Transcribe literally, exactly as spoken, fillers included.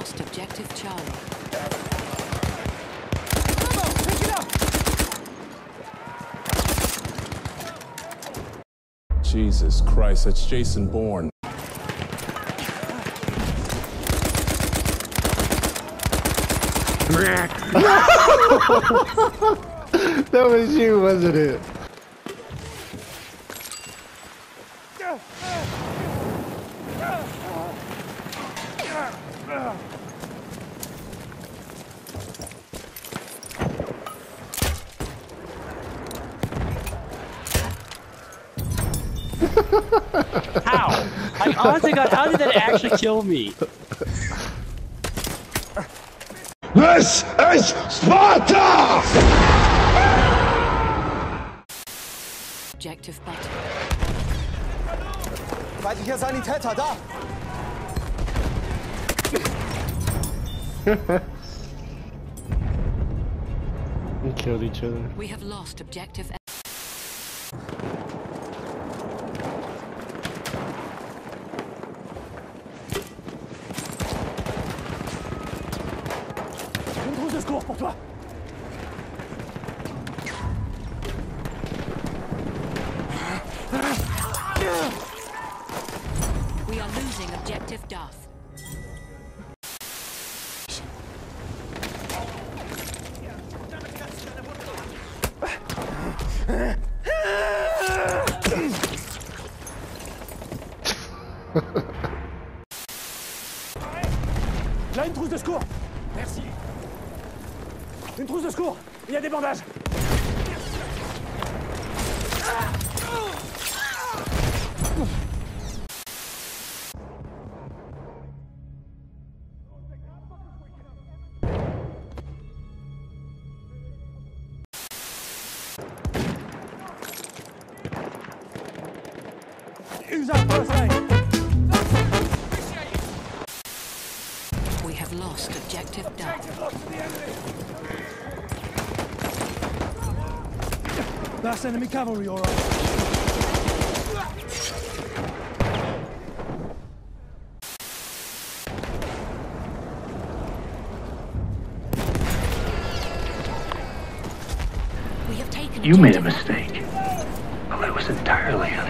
lost objective Charlie. Jesus Christ, that's Jason Bourne. That was you, wasn't it? How? I honestly got, how did that actually kill me? This is Sparta! Objective button. Weiblicher Sanitäter, da! We killed each other. We have lost objective. Pour toi. We are losing objective Darth. Là, une trousse de secours. Merci. Une trousse de secours! Il y a des bandages! We have lost objective done. That's enemy cavalry, all right. We have taken. You made a mistake, but it was entirely